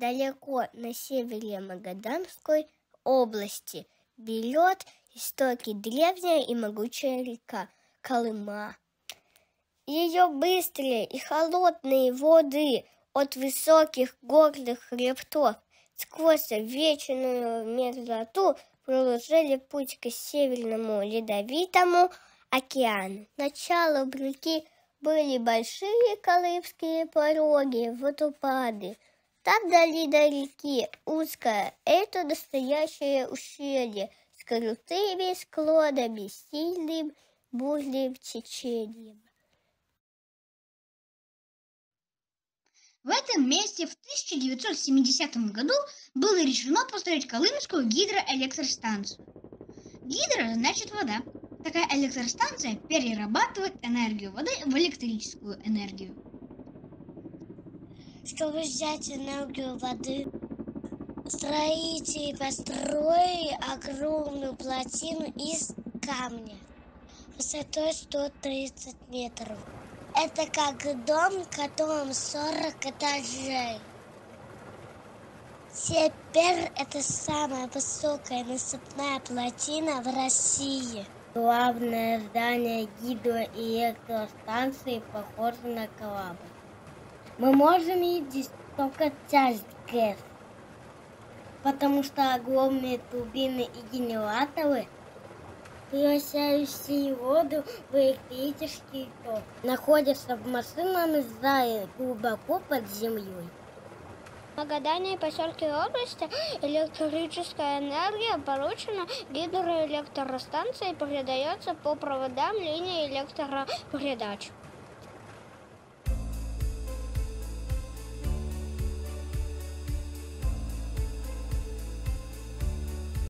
далеко на севере Магаданской области берет истоки древняя и могучая река Колыма. Ее быстрые и холодные воды от высоких горных хребтов сквозь вечную мерзлоту проложили путь к Северному Ледовитому океану. Началом реки были большие Колымские пороги, водопады. Там вдали до реки Узкая – это настоящее ущелье с крутыми склонами, сильным бурным течением. В этом месте в 1970 году было решено построить Колымскую гидроэлектростанцию. Гидро значит вода. Такая электростанция перерабатывает энергию воды в электрическую энергию. Чтобы взять энергию воды, строители построили огромную плотину из камня высотой 130 метров. Это как дом, в котором 40 этажей. Теперь это самая высокая насыпная плотина в России. Главное здание гидроэлектростанции похоже на корабль. Мы можем видеть только часть ГЭС, потому что огромные турбины и генераторы, превращающие воду в электрический ток, находятся в машинном зале глубоко под землей. В Магадане и поселке области электрическая энергия, получена гидроэлектростанцией, передается по проводам линии электропередач.